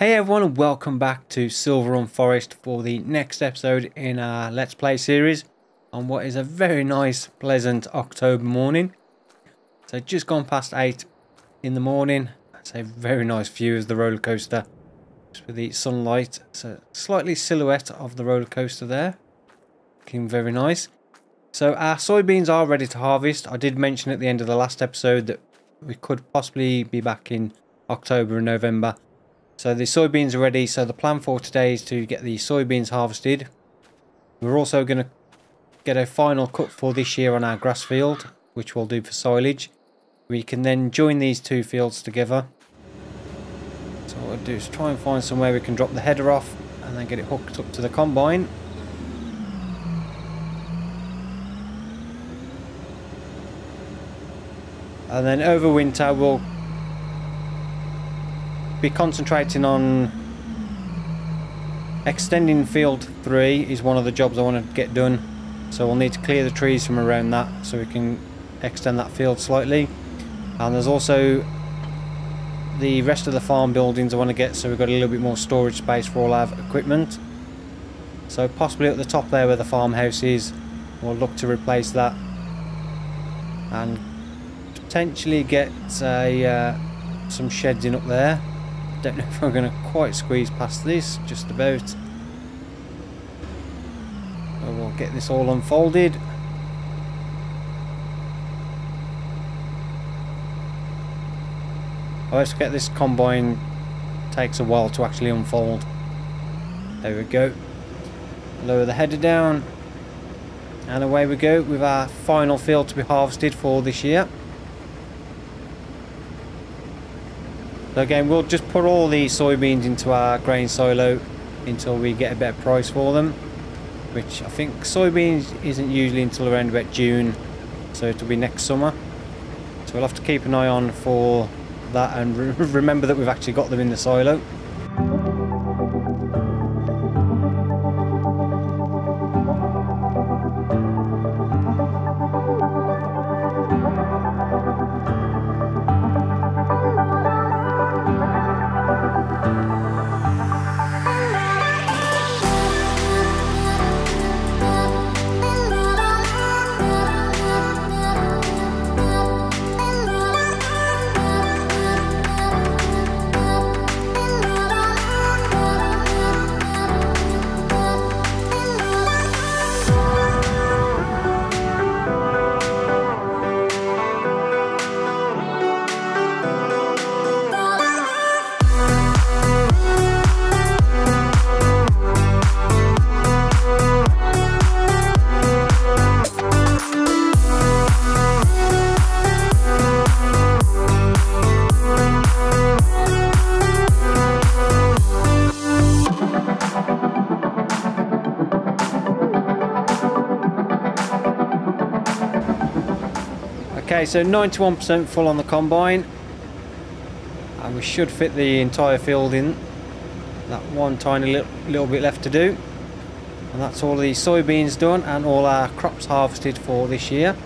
Hey everyone, and welcome back to Silverrun Forest for the next episode in our Let's Play series on what is a very nice, pleasant October morning. So just gone past 8 in the morning. That's a very nice view of the roller coaster just with the sunlight. So slightly silhouette of the roller coaster there. Looking very nice. So our soybeans are ready to harvest. I did mention at the end of the last episode that we could possibly be back in October and November. So the soybeans are ready, so the plan for today is to get the soybeans harvested. We're also going to get a final cut for this year on our grass field, which we'll do for silage. We can then join these two fields together. So what I'll do is try and find somewhere we can drop the header off and then get it hooked up to the combine. And then over winter we'll be concentrating on extending field 3 is one of the jobs I want to get done, so we'll need to clear the trees from around that so we can extend that field slightly. And there's also the rest of the farm buildings I want to get, so we've got a little bit more storage space for all our equipment. So possibly at the top there where the farmhouse is, we'll look to replace that and potentially get a, some sheds in up there. Don't know if I'm going to quite squeeze past this, just about. So we'll get this all unfolded. I always forget this combine takes a while to actually unfold. There we go. Lower the header down. And away we go with our final field to be harvested for this year. So again, we'll just put all the soybeans into our grain silo until we get a better price for them, which I think soybeans isn't usually until around about June, so it'll be next summer. So we'll have to keep an eye on for that and remember that we've actually got them in the silo. Okay, so 91% full on the combine, and we should fit the entire field in. That one tiny little bit left to do, and that's all the soybeans done and all our crops harvested for this year.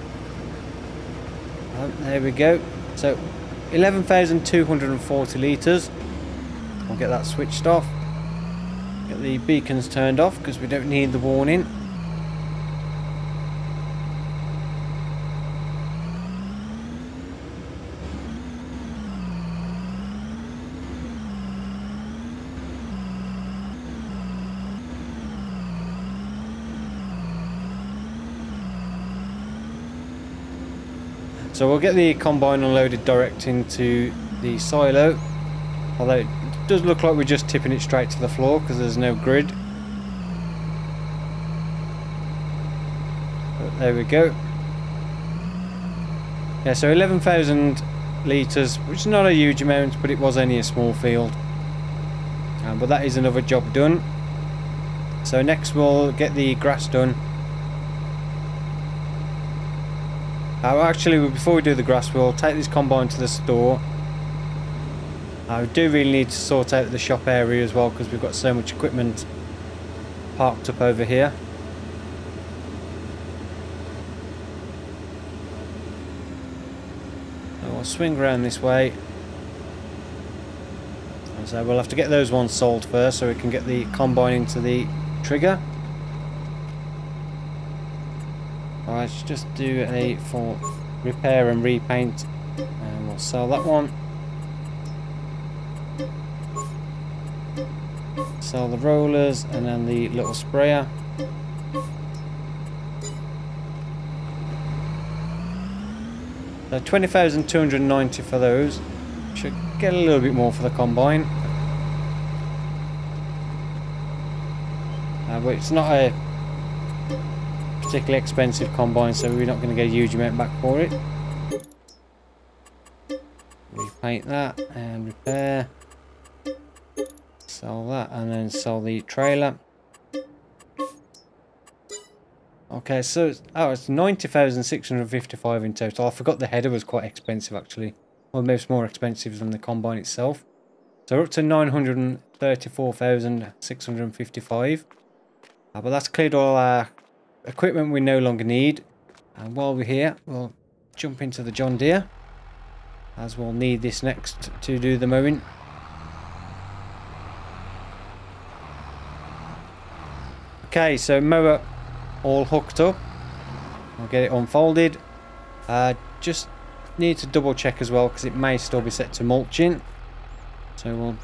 And there we go. So 11,240 litres. I'll get that switched off. Get the beacons turned off because we don't need the warning. So we'll get the combine unloaded direct into the silo, although it does look like we're just tipping it straight to the floor because there's no grid. But there we go. Yeah, so 11,000 litres, which is not a huge amount, but it was only a small field. But that is another job done. So next we'll get the grass done. Actually, before we do the grass, we'll take this combine to the store. I do really need to sort out the shop area as well because we've got so much equipment parked up over here. So we'll swing around this way. And So we'll have to get those ones sold first so we can get the combine into the trigger. Alright, let's just do a full repair and repaint and we'll sell that one. Sell the rollers and then the little sprayer. So 20,290 for those. Should get a little bit more for the combine. But it's not a particularly expensive combine, so we're not going to get a huge amount back for it. Repaint that and repair. Sell that and then sell the trailer. Okay, so it's 90,655 in total. I forgot the header was quite expensive actually. Well, most more expensive than the combine itself. So we're up to 934,655. But that's cleared all our equipment we no longer need. And while we're here, we'll jump into the John Deere, as we'll need this next to do the mowing. Okay, so mower all hooked up. I'll get it unfolded. Just need to double check as well because it may still be set to mulching. So we'll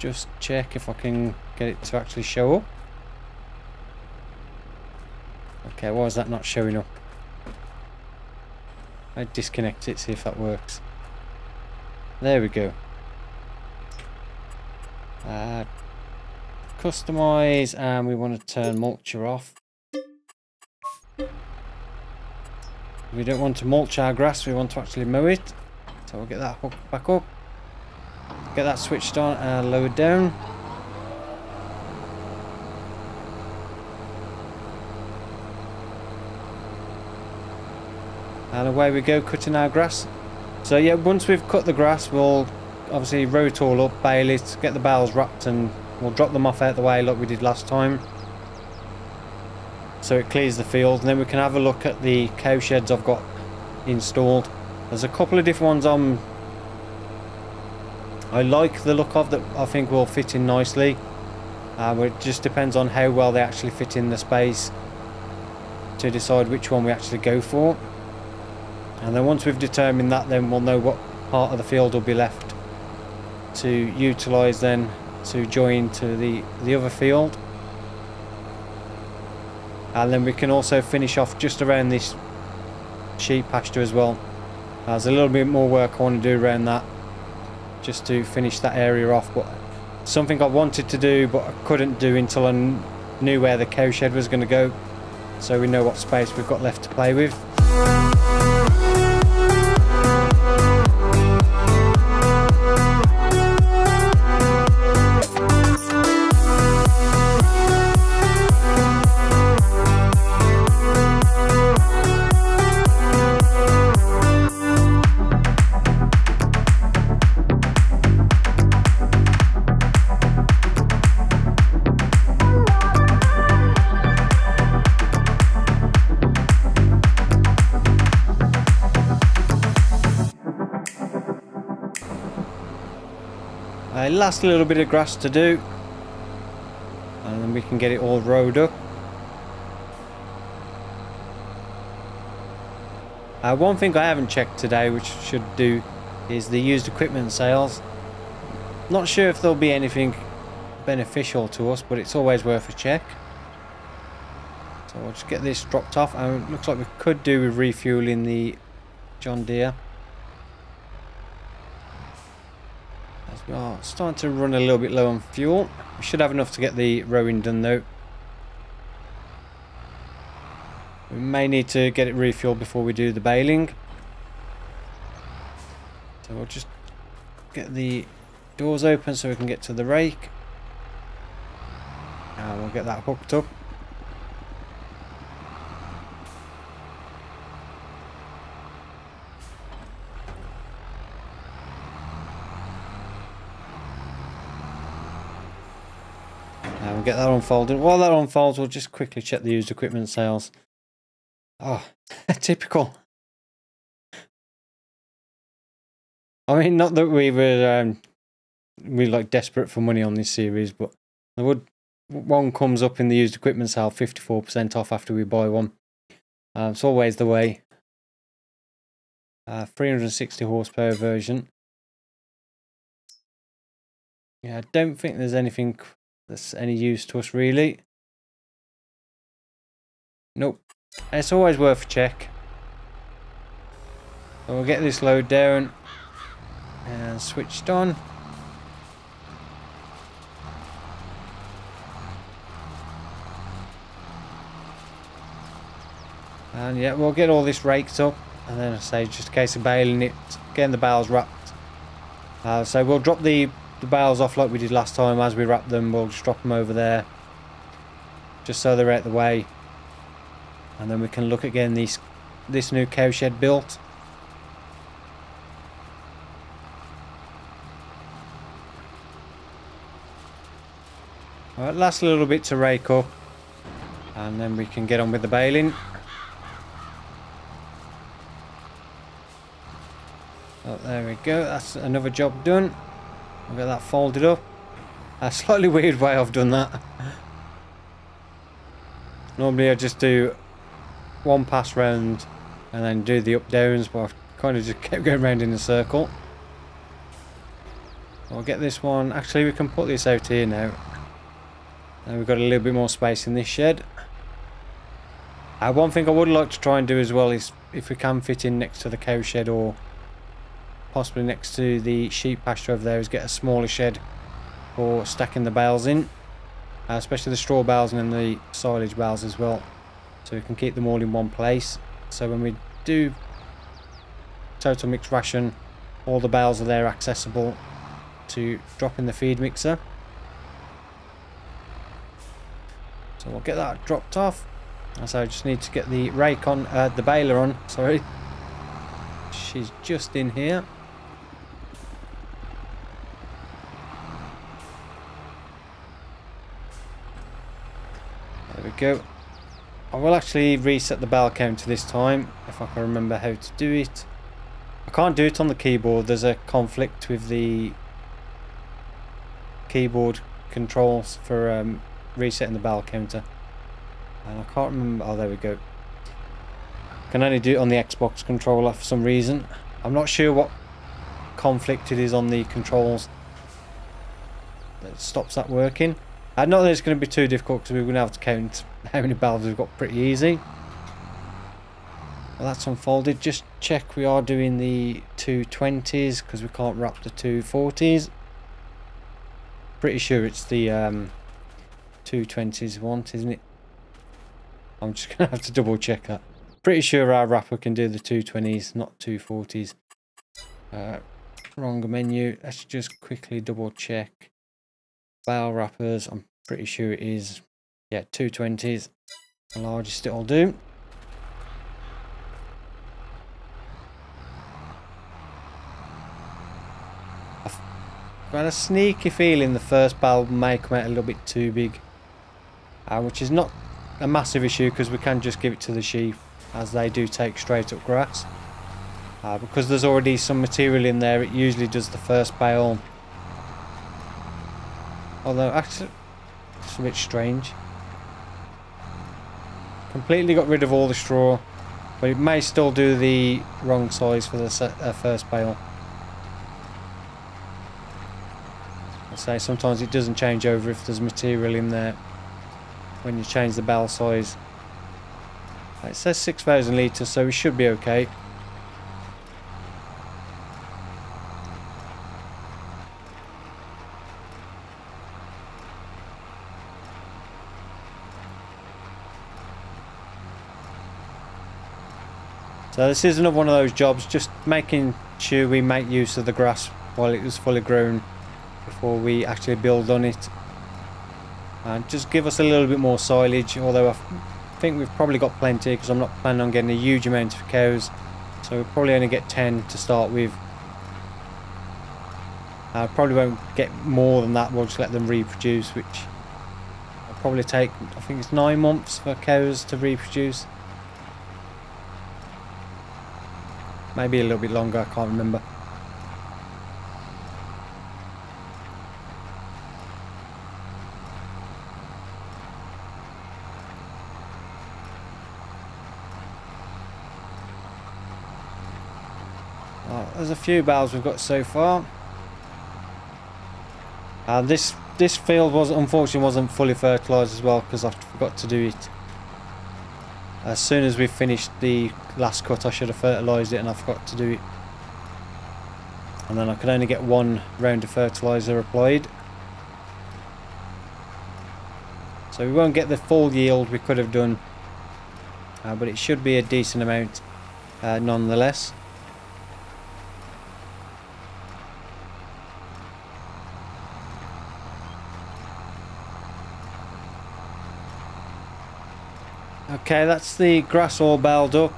just check if I can get it to actually show up. Okay, why is that not showing up? I disconnect it, see if that works. There we go. Customize, and we want to turn mulcher off. We don't want to mulch our grass, we want to actually mow it. So we'll get that hooked back up, get that switched on and lowered down. And away we go, cutting our grass. So yeah, once we've cut the grass, we'll obviously row it all up, bale it, get the bales wrapped, and we'll drop them off out the way like we did last time. So it clears the field, and then we can have a look at the cow sheds I've got installed. There's a couple of different ones I like the look of that I think will fit in nicely. But it just depends on how well they actually fit in the space to decide which one we actually go for. And then once we've determined that, then we'll know what part of the field will be left to utilise then to join to the other field. And then we can also finish off just around this sheep pasture as well. There's a little bit more work I want to do around that, just to finish that area off. But something I wanted to do but I couldn't do until I knew where the cow shed was going to go, so we know what space we've got left to play with. Last little bit of grass to do, and then we can get it all rowed up. One thing I haven't checked today, which I should do, is the used equipment sales. Not sure if there'll be anything beneficial to us, but it's always worth a check. So we'll just get this dropped off, and it looks like we could do with refueling the John Deere. Oh, starting to run a little bit low on fuel. We should have enough to get the rowing done though. We may need to get it refueled before we do the baling. So we'll just get the doors open so we can get to the rake. And we'll get that hooked up. Get that unfolded. While that unfolds, we'll just quickly check the used equipment sales. Oh, typical. I mean, not that we were really like desperate for money on this series, but I would. One comes up in the used equipment sale, 54% off after we buy one. It's always the way. 360 horsepower version. Yeah, I don't think there's anything that's any use to us really. Nope. It's always worth a check. So we'll get this load down and switched on. And yeah, we'll get all this raked up, and then I say just a case of baling it, getting the bales wrapped. So we'll drop the bales off like we did last time. As we wrap them, we'll just drop them over there, just so they're out the way. And then we can look again this new cow shed built. All right, last little bit to rake up, and then we can get on with the baling. Oh, there we go, that's another job done. I've got that folded up. A slightly weird way I've done that. Normally I just do one pass round and then do the up downs, but I've kind of just kept going round in a circle. I'll get this one. Actually, we can put this out here now. Now we've got a little bit more space in this shed. One thing I would like to try and do as well is if we can fit in next to the cow shed, or possibly next to the sheep pasture over there, is get a smaller shed for stacking the bales in, especially the straw bales and then the silage bales as well, so we can keep them all in one place. So when we do total mix ration, all the bales are there accessible to drop in the feed mixer. So we'll get that dropped off. So I just need to get the rake on, the baler on, sorry. She's just in here. There we go. I will actually reset the bale counter this time if I can remember how to do it. I can't do it on the keyboard. There's a conflict with the keyboard controls for resetting the bale counter, and I can't remember. Oh, there we go. I can only do it on the Xbox controller for some reason. I'm not sure what conflict it is on the controls that stops that working. I know that it's going to be too difficult because we're going to have to count how many bales we've got pretty easy. Well, that's unfolded. Just check we are doing the 220s because we can't wrap the 240s. Pretty sure it's the 220s want, isn't it? I'm just going to have to double check that. Pretty sure our wrapper can do the 220s, not 240s. Wrong menu. Let's just quickly double check. Bale wrappers, I'm pretty sure it is, yeah, 220s. The largest it'll do. I've got a sneaky feeling the first bale may come out a little bit too big, which is not a massive issue because we can just give it to the sheep, as they do take straight up grass. Because there's already some material in there, it usually does the first bale. Although actually it's a bit strange. Completely got rid of all the straw, but it may still do the wrong size for the first bale. I'll say sometimes it doesn't change over if there's material in there when you change the bale size. It says 6,000 litres, so we should be okay. So this is another one of those jobs, just making sure we make use of the grass while it was fully grown before we actually build on it. And just give us a little bit more silage, although I think we've probably got plenty because I'm not planning on getting a huge amount of cows, so we'll probably only get 10 to start with. I probably won't get more than that. We'll just let them reproduce, which will probably take, I think it's 9 months for cows to reproduce, maybe a little bit longer, I can't remember. Well, there's a few bales we've got so far. This field was unfortunately wasn't fully fertilised as well, because I forgot to do it. As soon as we finished the last cut, I should have fertilised it, and I forgot to do it. And then I could only get one round of fertiliser applied. So we won't get the full yield we could have done, but it should be a decent amount nonetheless. Okay, that's the grass all baled up.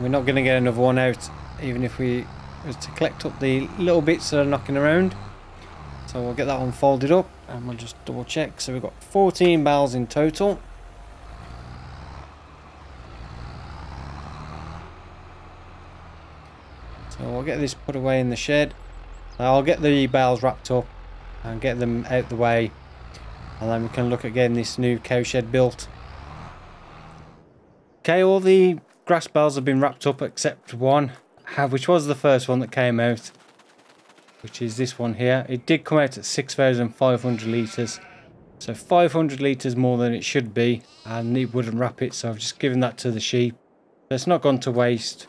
We're not going to get another one out, even if we was to collect up the little bits that are knocking around. So we'll get that one folded up, and we'll just double check. So we've got 14 bales in total. So we'll get this put away in the shed. I'll get the bales wrapped up and get them out the way, and then we can look at getting this new cow shed built. Okay, all the grass bales have been wrapped up except one, which was the first one that came out, which is this one here. It did come out at 6,500 litres, so 500 litres more than it should be, and it wouldn't wrap it, so I've just given that to the sheep. So it's not gone to waste.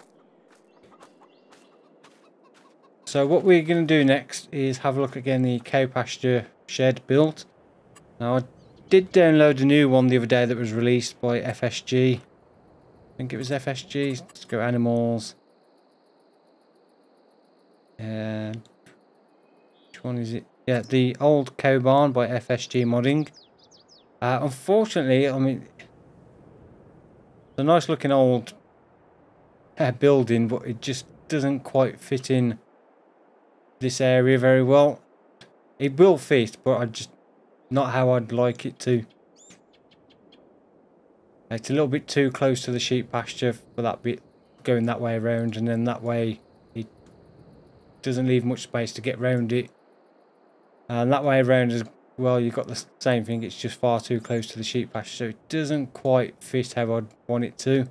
So what we're going to do next is have a look again the cow pasture shed built. Now I did download a new one the other day that was released by FSG. I think it was FSG. Let's go animals. Which one is it? Yeah, the Old Cow Barn by FSG Modding. Unfortunately, I mean, it's a nice looking old building, but it just doesn't quite fit in this area very well. It will fit, but I just not how I'd like it to. It's a little bit too close to the sheep pasture for that bit going that way around, and then that way it doesn't leave much space to get round it, and that way around as well you've got the same thing. It's just far too close to the sheep pasture, so it doesn't quite fit how I'd want it to,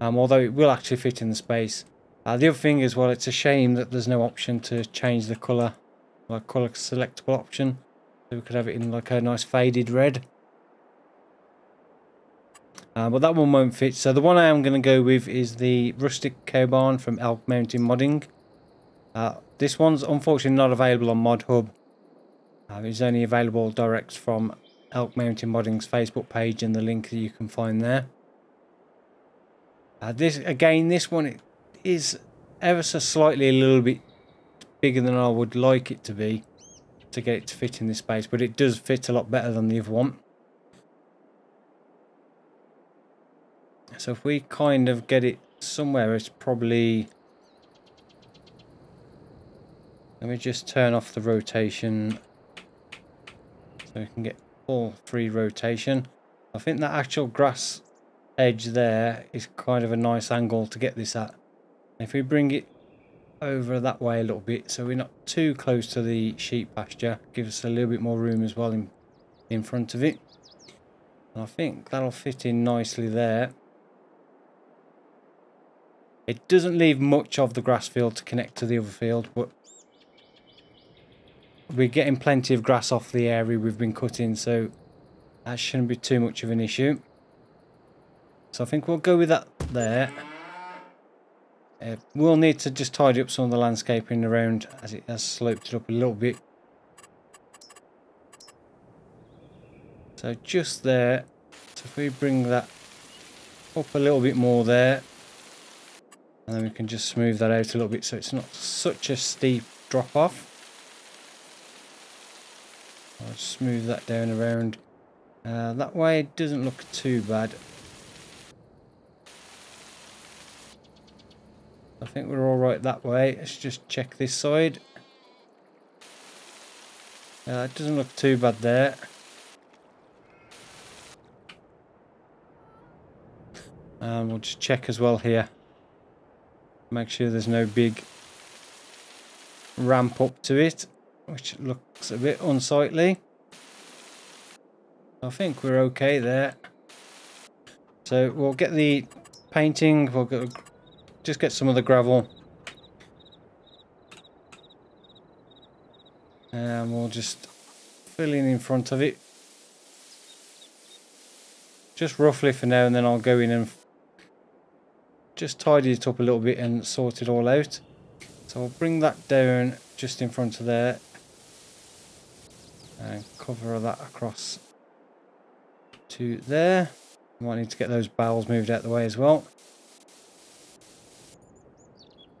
although it will actually fit in the space. The other thing is, well, it's a shame that there's no option to change the colour, like colour selectable option, so we could have it in like a nice faded red. But that one won't fit, so the one I am going to go with is the Rustic Cow Barn from Elk Mountain Modding. This one's unfortunately not available on Mod Hub. It's only available direct from Elk Mountain Modding's Facebook page and the link that you can find there. This one, it is ever so slightly a little bit bigger than I would like it to be to get it to fit in this space, but it does fit a lot better than the other one. So if we kind of get it somewhere, it's probably... Let me just turn off the rotation so we can get all three rotation. I think that actual grass edge there is kind of a nice angle to get this at. If we bring it over that way a little bit, so we're not too close to the sheep pasture, give us a little bit more room as well in front of it. And I think that'll fit in nicely there. It doesn't leave much of the grass field to connect to the other field, but we're getting plenty of grass off the area we've been cutting, so that shouldn't be too much of an issue. So I think we'll go with that there. We'll need to just tidy up some of the landscaping around, as it has sloped it up a little bit. So just there, so if we bring that up a little bit more there, and then we can just smooth that out a little bit so it's not such a steep drop off. I'll smooth that down around. That way it doesn't look too bad. I think we're alright that way. Let's just check this side. It doesn't look too bad there. And we'll just check as well here. Make sure there's no big ramp up to it, which looks a bit unsightly. I think we're okay there. So we'll get the painting, we'll just get some of the gravel and we'll just fill in front of it, just roughly for now, and then I'll go in and just tidy it up a little bit and sort it all out. So I'll bring that down just in front of there and cover that across to there. Might need to get those bowels moved out of the way as well.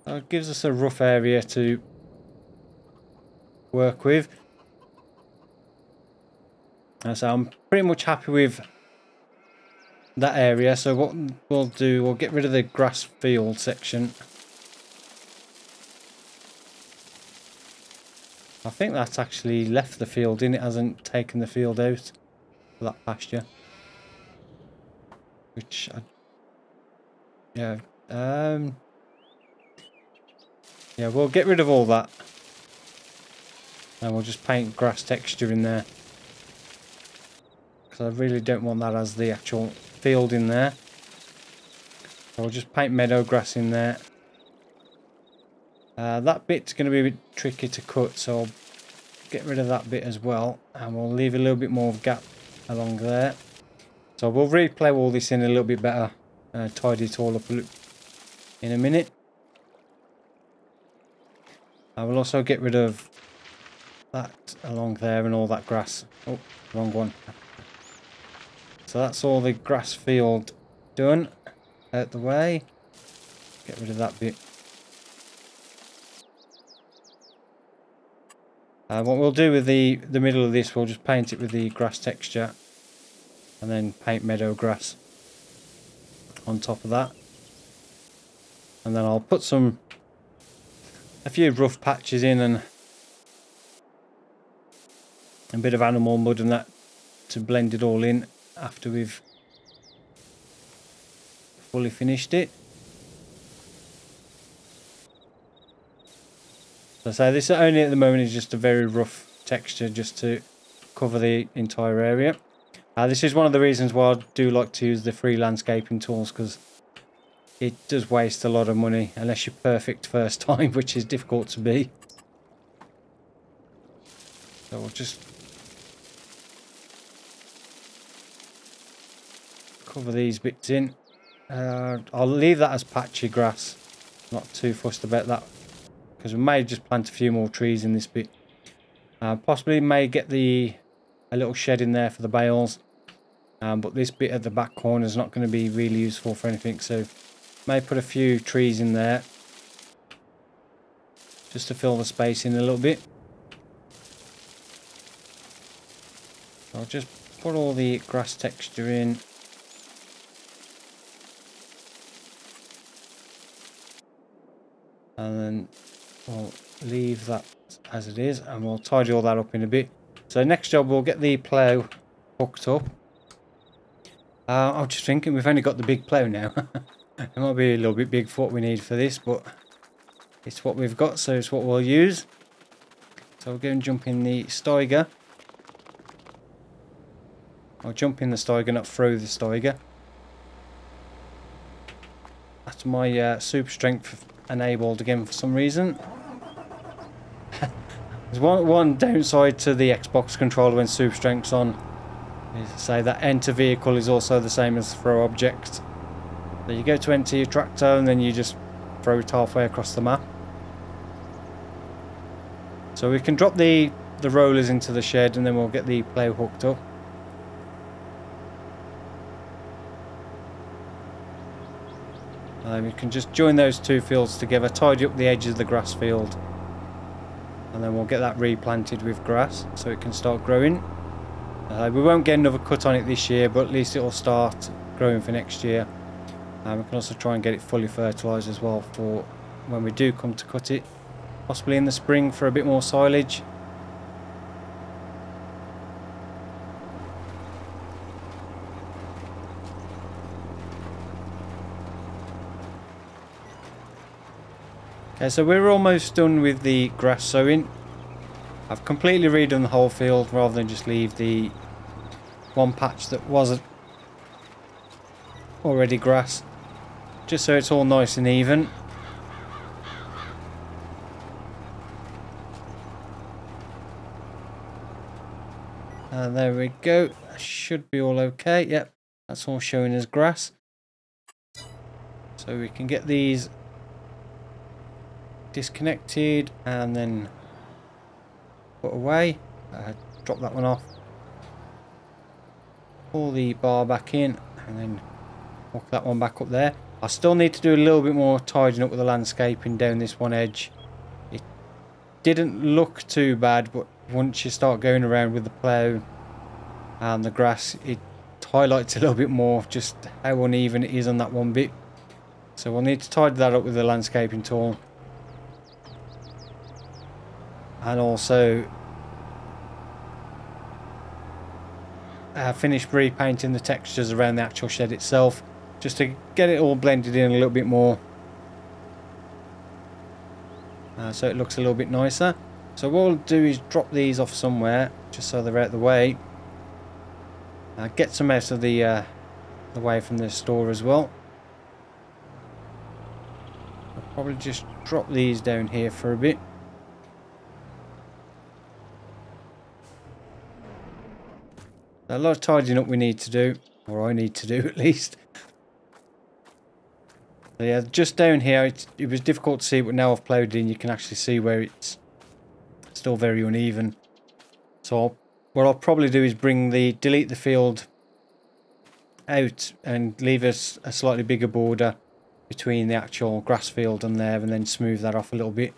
That gives us a rough area to work with. And so I'm pretty much happy with that area. So what we'll do, we'll get rid of the grass field section. I think that's actually left the field in. It hasn't taken the field out for that pasture. Which, yeah, we'll get rid of all that. And we'll just paint grass texture in there. Because I really don't want that as the actual field in there. So we'll just paint meadow grass in there. That bit's going to be a bit tricky to cut, so I'll get rid of that bit as well. And we'll leave a little bit more gap along there. So we'll replay all this in a little bit better. Tidy it all up in a minute. I will also get rid of that along there and all that grass. Oh, wrong one. So that's all the grass field done. Out the way. Get rid of that bit. What we'll do with the middle of this, we'll just paint it with the grass texture. And then paint meadow grass on top of that. And then I'll put some... a few rough patches in and a bit of animal mud and that to blend it all in after we've fully finished it. So this only at the moment is just a very rough texture just to cover the entire area. This is one of the reasons why I do like to use the free landscaping tools, because it does waste a lot of money unless you're perfect first time, which is difficult to be. So we'll just cover these bits in. I'll leave that as patchy grass. Not too fussed about that, because we may just plant a few more trees in this bit. Possibly may get a little shed in there for the bales, but this bit at the back corner is not going to be really useful for anything, so may put a few trees in there just to fill the space in a little bit. I'll just put all the grass texture in. And then we'll leave that as it is and we'll tidy all that up in a bit. So next job we'll get the plough hooked up. I was just thinking we've only got the big plough now. It might be a little bit big for what we need for this, but it's what we've got, so it's what we'll use. So we'll go and jump in the Steiger. I'll jump in the Steiger, not through the Steiger. That's my super strength enabled again for some reason. There's one downside to the Xbox controller when super strength's on, is to say that enter vehicle is also the same as throw object. So you go to enter your tractor and then you just throw it halfway across the map. So we can drop the rollers into the shed and then we'll get the plough hooked up. We can just join those two fields together, tidy up the edge of the grass field, and then we'll get that replanted with grass so it can start growing. We won't get another cut on it this year, but at least it will start growing for next year. We can also try and get it fully fertilised as well for when we do come to cut it. Possibly in the spring for a bit more silage. Okay, so we're almost done with the grass sowing. I've completely redone the whole field rather than just leave the one patch that wasn't already grass. Just so it's all nice and even. And there we go. That should be all okay. Yep, that's all showing as grass. So we can get these disconnected and then put away. Drop that one off. Pull the bar back in and then walk that one back up there. I still need to do a little bit more tidying up with the landscaping down this one edge. It didn't look too bad, but once you start going around with the plough and the grass, it highlights a little bit more just how uneven it is on that one bit. So we'll need to tidy that up with the landscaping tool. And also finish repainting the textures around the actual shed itself, just to get it all blended in a little bit more, so it looks a little bit nicer. So what we'll do is drop these off somewhere, just so they're out of the way. Get some out of the way from the store as well. I'll probably just drop these down here for a bit. A lot of tidying up we need to do, or I need to do at least. So yeah, just down here it was difficult to see, but now I've ploughed in you can actually see where it's still very uneven. So what I'll probably do is delete the field out and leave us a slightly bigger border between the actual grass field and there, and then smooth that off a little bit.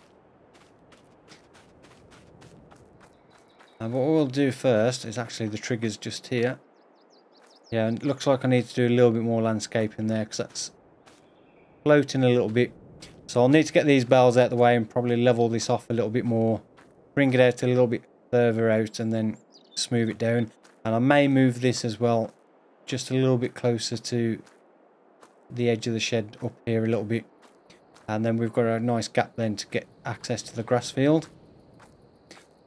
And what we'll do first is actually the triggers just here. Yeah, and it looks like I need to do a little bit more landscaping there because that's floating a little bit. So I'll need to get these bells out of the way and probably level this off a little bit more. Bring it out a little bit further out and then smooth it down. And I may move this as well just a little bit closer to the edge of the shed up here a little bit. And then we've got a nice gap then to get access to the grass field.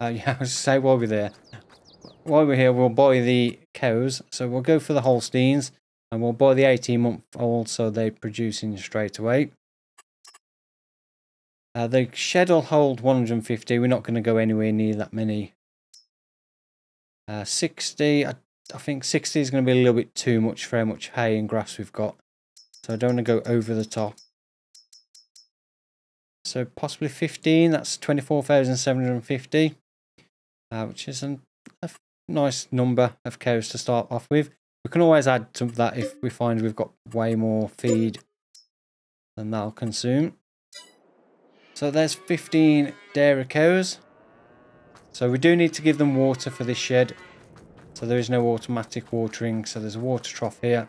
Yeah, I was to say while we're here we'll buy the cows, so we'll go for the Holsteins and we'll buy the 18-month-old so they're producing straight away. The shed will hold 150, we're not going to go anywhere near that many. 60, I think 60 is going to be a little bit too much for how much hay and grass we've got, so I don't want to go over the top. So possibly 15, that's 24,750. Which is a nice number of cows to start off with. We can always add to that if we find we've got way more feed than that'll consume. So there's 15 dairy cows. So we do need to give them water for this shed. So there is no automatic watering, so there's a water trough here.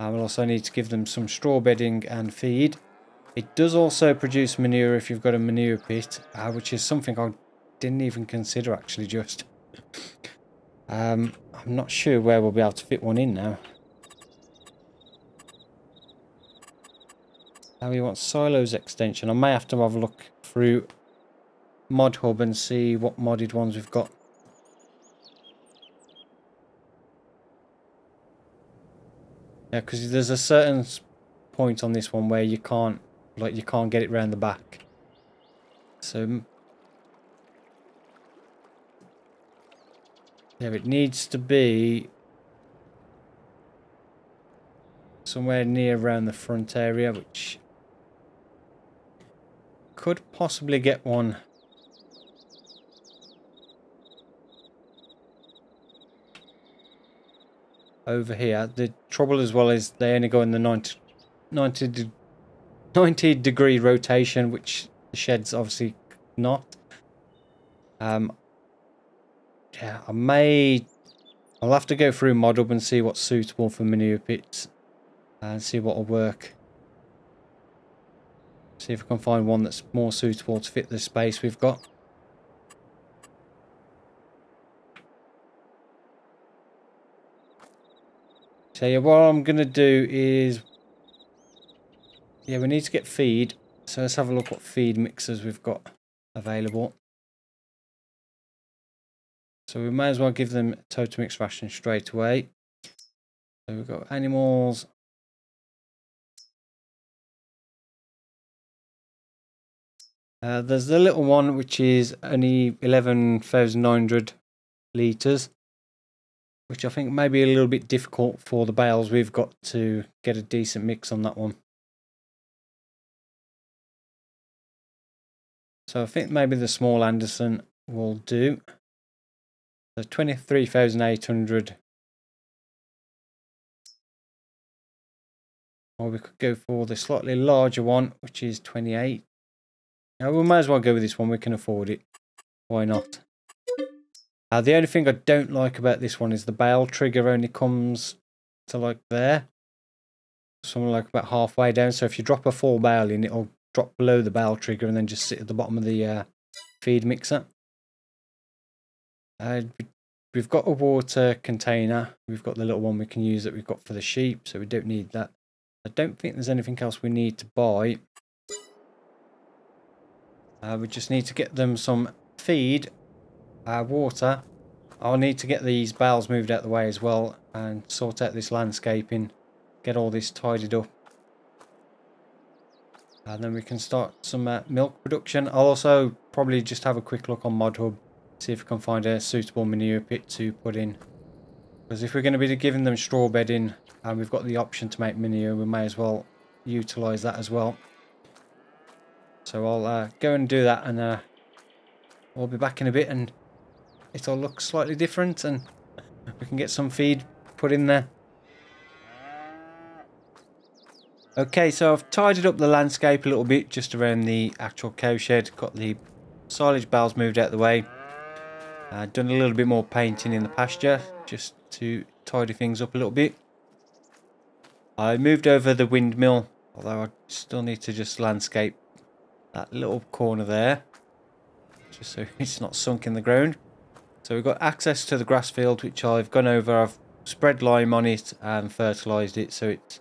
We'll also need to give them some straw bedding and feed. It does also produce manure if you've got a manure pit, which is something I didn't even consider actually just. I'm not sure where we'll be able to fit one in now. Now we want silos extension. I may have to have a look through Mod Hub and see what modded ones we've got. Yeah, because there's a certain point on this one where you can't, like, you can't get it round the back. So yeah, it needs to be somewhere near around the front area, which could possibly get one. Over here. The trouble as well is they only go in the 90 degree rotation, which the shed's obviously not. Yeah, I'll have to go through Mod Hub and see what's suitable for manure pits and see what will work. See if we can find one that's more suitable to fit the space we've got. So yeah, what I'm going to do is, yeah, we need to get feed. So let's have a look what feed mixers we've got available. So we may as well give them Totemix ration straight away. So we've got animals. There's the little one, which is only 11,900 litres. which I think may be a little bit difficult for the bales. We've got to get a decent mix on that one. So I think maybe the small Anderson will do. So 23,800. Or we could go for the slightly larger one, which is 28. Now we might as well go with this one, we can afford it. Why not? The only thing I don't like about this one is the bale trigger only comes to like there. Something like about halfway down. So if you drop a full bale in, it'll drop below the bale trigger and then just sit at the bottom of the feed mixer. We've got a water container. We've got the little one we can use that we've got for the sheep, so we don't need that. I don't think there's anything else we need to buy. We just need to get them some feed, water. I'll need to get these bales moved out of the way as well and sort out this landscaping, get all this tidied up. And then we can start some milk production. I'll also probably just have a quick look on ModHub, see if we can find a suitable manure pit to put in. Because if we're going to be giving them straw bedding, and we've got the option to make manure, we may as well utilise that as well. So I'll go and do that, and we'll be back in a bit, and it'll look slightly different, and we can get some feed put in there. Okay, so I've tidied up the landscape a little bit, just around the actual cow shed. Got the silage bales moved out of the way. Done a little bit more painting in the pasture, just to tidy things up a little bit. I moved over the windmill, although I still need to just landscape that little corner there, just so it's not sunk in the ground. So we've got access to the grass field, which I've gone over. I've spread lime on it and fertilised it, so it's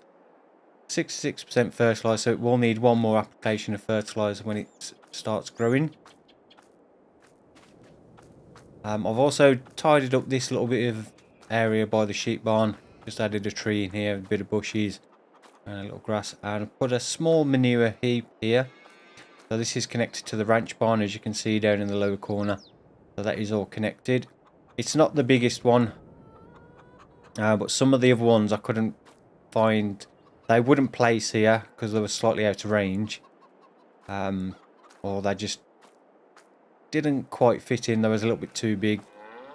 66% fertilised, so it will need one more application of fertiliser when it starts growing. I've also tidied up this little bit of area by the sheep barn. Just added a tree in here, a bit of bushes and a little grass, and put a small manure heap here. So this is connected to the ranch barn, as you can see down in the lower corner. So that is all connected. It's not the biggest one, but some of the other ones I couldn't find. They wouldn't place here because they were slightly out of range, or they just didn't quite fit in. They was a little bit too big.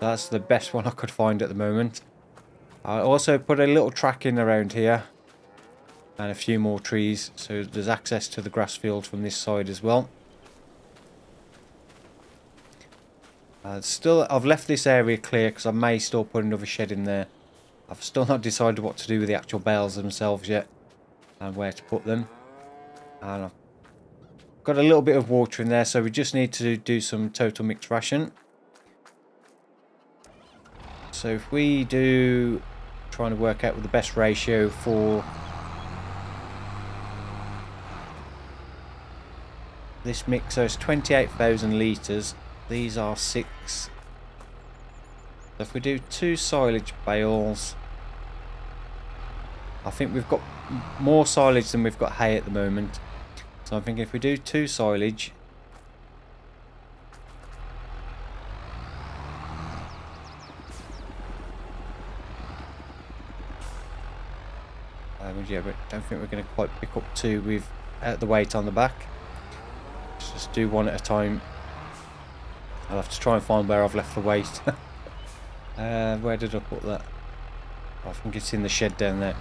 That's the best one I could find at the moment. I also put a little track in around here and a few more trees, so there's access to the grass field from this side as well. I've left this area clear because I may still put another shed in there. I've still not decided what to do with the actual bales themselves yet and where to put them. And I've got a little bit of water in there, so we just need to do some total mixed ration. So if we do, trying to work out with the best ratio for this mix. So it's 28,000 litres. These are 6. So if we do 2 silage bales, I think we've got more silage than we've got hay at the moment. So I think if we do 2 silage, yeah, but I don't think we're going to quite pick up 2 with the weight on the back. Let's just do 1 at a time. I'll have to try and find where I've left the weight. Where did I put that? I think it's in the shed down there.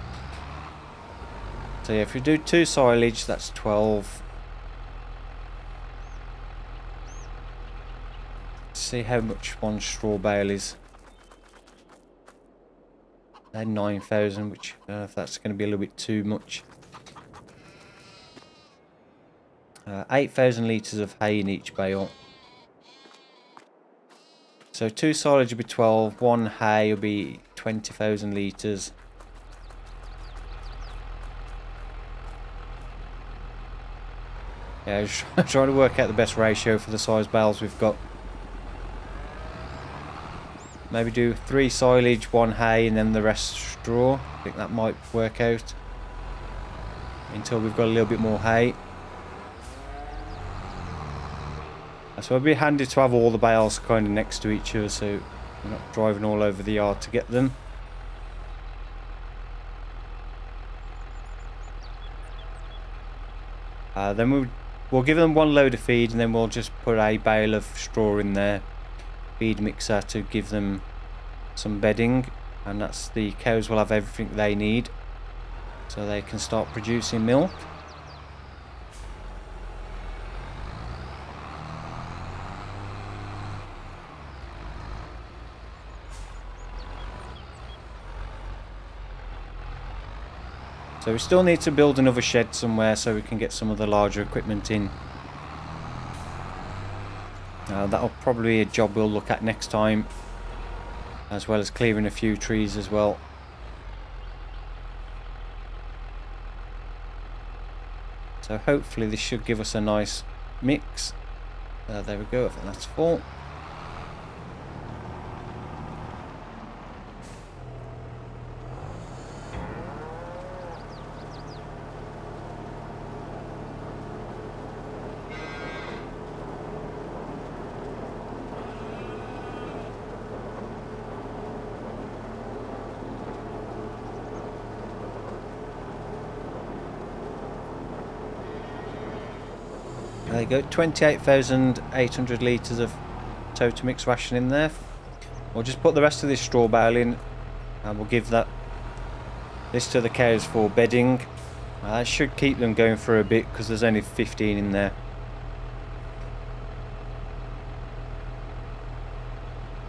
So yeah, if we do 2 silage, that's 12. Let's see how much one straw bale is. They're 9,000, which I don't know if that's going to be a little bit too much. 8,000 litres of hay in each bale. So 2 silage will be 12, 1 hay will be 20,000 litres. Yeah, I'm trying to work out the best ratio for the size bales we've got. Maybe do 3 silage, 1 hay, and then the rest straw. I think that might work out until we've got a little bit more hay. So it'd be handy to have all the bales kind of next to each other, so we're not driving all over the yard to get them. Then we'll give them one load of feed, and then we'll just put a bale of straw in their feed mixer to give them some bedding, and that's the cows will have everything they need so they can start producing milk. So we still need to build another shed somewhere so we can get some of the larger equipment in. That'll probably be a job we'll look at next time, as well as clearing a few trees as well. So hopefully this should give us a nice mix. There we go, I think that's full. There you go, 28,800 litres of Totemix ration in there. We'll just put the rest of this straw bale in, and we'll give this to the cows for bedding. That should keep them going for a bit, because there's only 15 in there.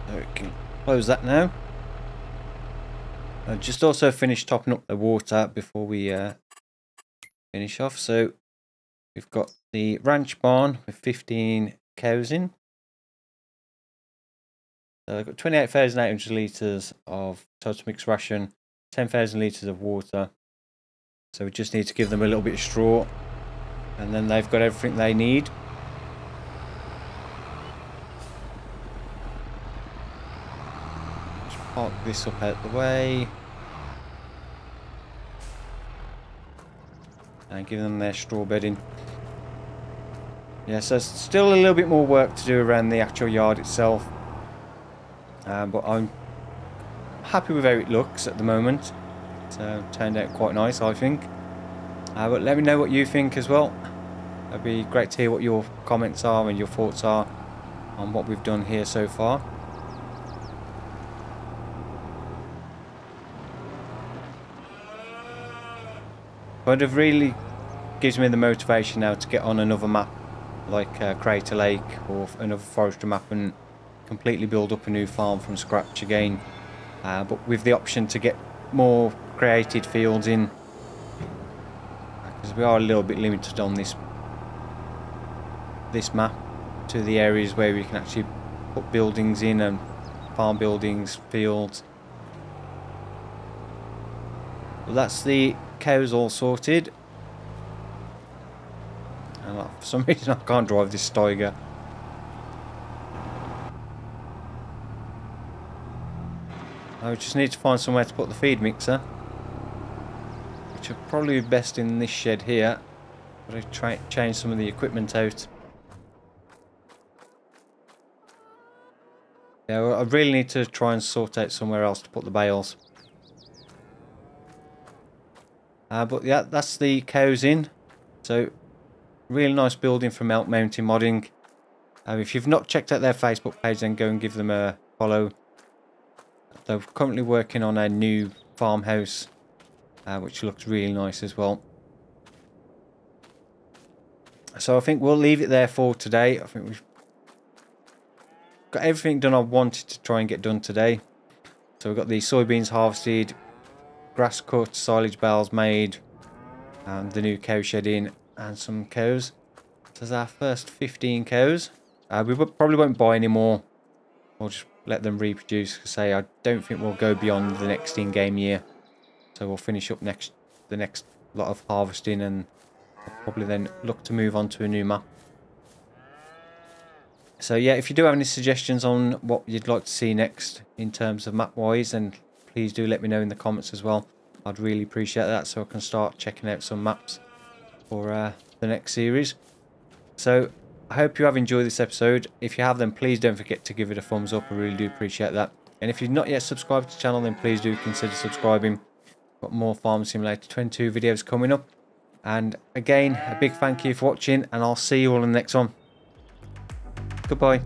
So we can close that now. I'll just also finish topping up the water before we finish off. So we've got the ranch barn with 15 cows in. So I've got 28,800 litres of Totemix ration, 10,000 litres of water. So we just need to give them a little bit of straw, and then they've got everything they need. Just park this up out the way. And give them their straw bedding. Yeah, so still a little bit more work to do around the actual yard itself, but I'm happy with how it looks at the moment. So it turned out quite nice, I think. But let me know what you think as well. It'd be great to hear what your comments are and your thoughts are on what we've done here so far. But it really gives me the motivation now to get on another map, like Crater Lake or another forestry map, and completely build up a new farm from scratch again, but with the option to get more created fields in, because we are a little bit limited on this map to the areas where we can actually put buildings in, and farm buildings, fields. Well, that's the cows all sorted. For some reason I can't drive this Steiger. I just need to find somewhere to put the feed mixer, which would probably be best in this shed here. But I try change some of the equipment out. Yeah, well, I really need to try and sort out somewhere else to put the bales. But yeah, that's the cows in. So. Really nice building from Elk Mountain Modding. If you've not checked out their Facebook page, then go and give them a follow. They're currently working on a new farmhouse, which looks really nice as well. So I think we'll leave it there for today. I think we've got everything done I wanted to try and get done today. So we've got the soybeans harvested, grass cut, silage bales made, and the new cow shed in. And some cows. There's our first 15 cows. We probably won't buy any more. We'll just let them reproduce. Say I don't think we'll go beyond the next in-game year. So we'll finish up the next lot of harvesting, and I'll probably then look to move on to a new map. So yeah, if you do have any suggestions on what you'd like to see next in terms of map-wise, then please do let me know in the comments as well. I'd really appreciate that, so I can start checking out some maps for the next series. So I hope you have enjoyed this episode. If you have, then please don't forget to give it a thumbs up. I really do appreciate that. And if you've not yet subscribed to the channel, then please do consider subscribing. Got more Farm Simulator 22 videos coming up, And again, a big thank you for watching, and I'll see you all in the next one. Goodbye.